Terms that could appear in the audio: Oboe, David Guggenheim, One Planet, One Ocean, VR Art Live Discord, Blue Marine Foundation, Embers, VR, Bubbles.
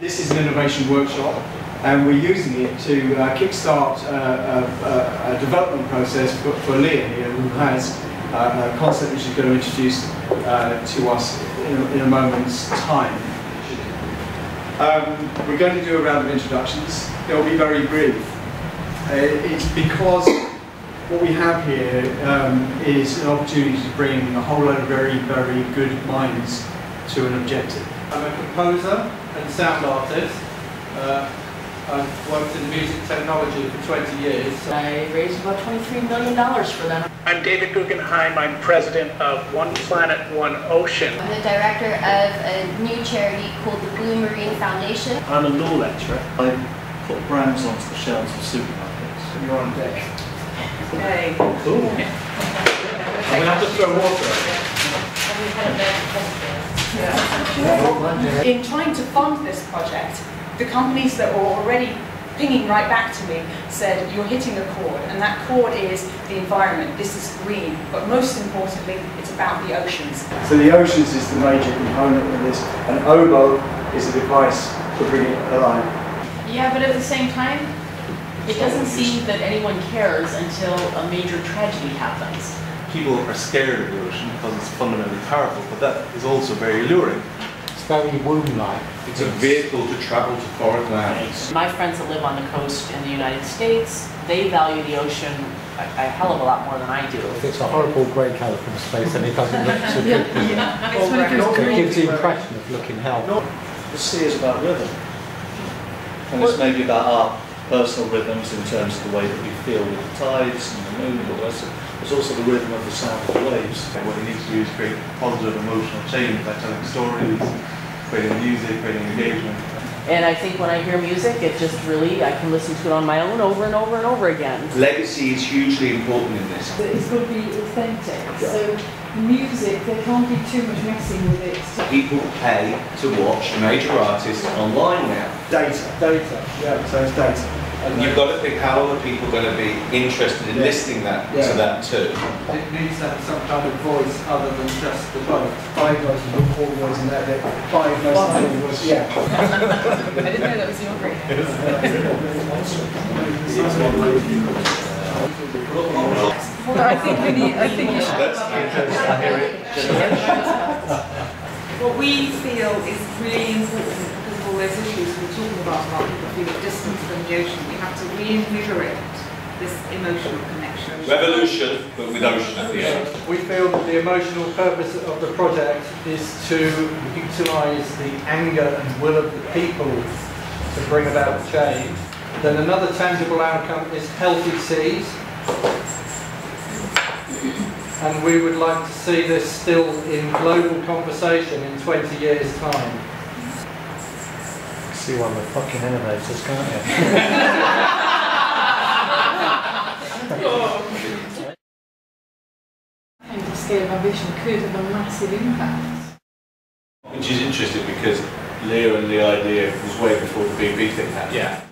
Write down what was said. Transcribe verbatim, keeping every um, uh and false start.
This is an innovation workshop, and we're using it to uh, kickstart uh, a, a development process for, for Leah, who has uh, a concept which she's going to introduce uh, to us in a, in a moment's time. Um, we're going to do a round of introductions. They'll be very brief. Uh, it's because what we have here um, is an opportunity to bring a whole load of very, very good minds to an objective. I'm a composer and sound artist. Uh, I've worked in music technology for twenty years. So I raised about twenty-three million dollars for them. I'm David Guggenheim. I'm president of One Planet, One Ocean. I'm the director of a new charity called the Blue Marine Foundation. I'm a law lecturer. I put brands onto the shelves of supermarkets. You're on deck. Hey. Cool. I'm going to have to throw water. In trying to fund this project, the companies that were already pinging right back to me said, you're hitting a chord, and that chord is the environment. This is green, but most importantly, it's about the oceans. So the oceans is the major component of this, and Oboe is a device for bringing it alive. Yeah, but at the same time, it doesn't seem that anyone cares until a major tragedy happens. People are scared of the ocean because it's fundamentally powerful, but that is also very alluring. Very womb-like. It's a vehicle to travel to foreign lands. My friends that live on the coast in the United States, they value the ocean a, a hell of a lot more than I do. It's a horrible grey colour from space, and it doesn't look so good. Yeah. It's it's it gives the impression of looking hell. The sea is about rhythm, and it's maybe about our personal rhythms in terms of the way that we feel with the tides and the moon and all that. It's also the rhythm of the sound of the waves. What it needs to do is create positive emotional change by telling stories, creating music, creating engagement. And I think when I hear music, it just really, I can listen to it on my own over and over and over again. Legacy is hugely important in this. It's got to be authentic. Yeah. So music, there can't be too much messing with it. People pay to watch major artists online now. Data. Data. Yeah, so it's data. And you've got to think, how are the people going to be interested in yeah. listening that, yeah. to that too? It needs to have some kind of voice other than just the boat. Five voices, not four voices, and that five voices, yeah. I didn't know that was your brain. I think we need, I think you should. What we feel is really important. All those issues we're talking about about people feeling distant from the ocean, we have to reinvigorate this emotional connection. Revolution, but with ocean at the end. We feel that the emotional purpose of the project is to utilise the anger and will of the people to bring about change. Then another tangible outcome is healthy seas, and we would like to see this still in global conversation in twenty years' time. See one with fucking innovators, can't you? Oh. I think the scale of our vision could have a massive impact. Which is interesting because Leah and the idea was way before the B B thing happened. Yeah.